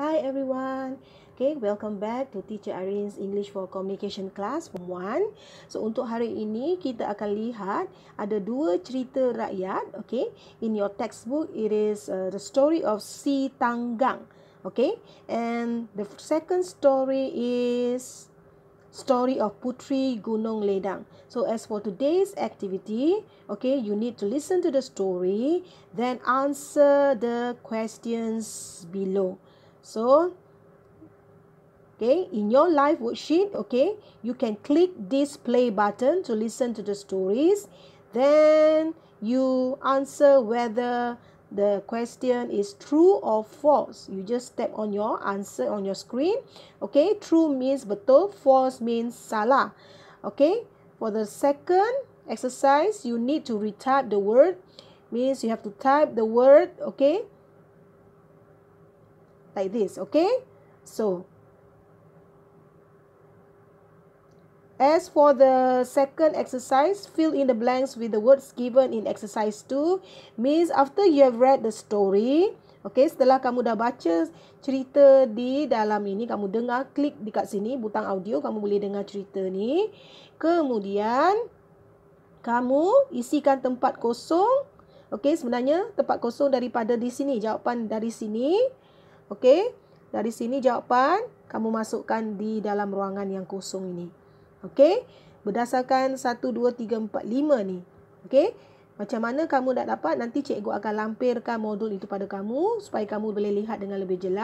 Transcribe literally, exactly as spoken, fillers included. Hi everyone. Okay, welcome back to Teacher Irene's English for Communication class form one. So untuk hari ini kita akan lihat ada dua cerita rakyat, okay? In your textbook it is uh, the story of Si Tanggang, okay? And the second story is story of Puteri Gunung Ledang. So as for today's activity, okay, you need to listen to the story, then answer the questions below. So, okay, in your live worksheet, okay, you can click this play button to listen to the stories. Then you answer whether the question is true or false. You just tap on your answer on your screen. Okay, true means betul, false means salah. Okay, for the second exercise, you need to retype the word. Means you have to type the word, okay, like this, okay? So, as for the second exercise, fill in the blanks with the words given in exercise two. Means after you have read the story, okay, setelah kamu dah baca cerita di dalam ini, kamu dengar, klik dekat sini, butang audio, kamu boleh dengar cerita ni. Kemudian, kamu isikan tempat kosong. Okay, sebenarnya tempat kosong daripada di sini. Jawapan dari sini. Okey, dari sini jawapan kamu masukkan di dalam ruangan yang kosong ini. Okey, berdasarkan satu, dua, tiga, empat, lima ni. Okey, macam mana kamu dah dapat, nanti cikgu akan lampirkan modul itu pada kamu supaya kamu boleh lihat dengan lebih jelas.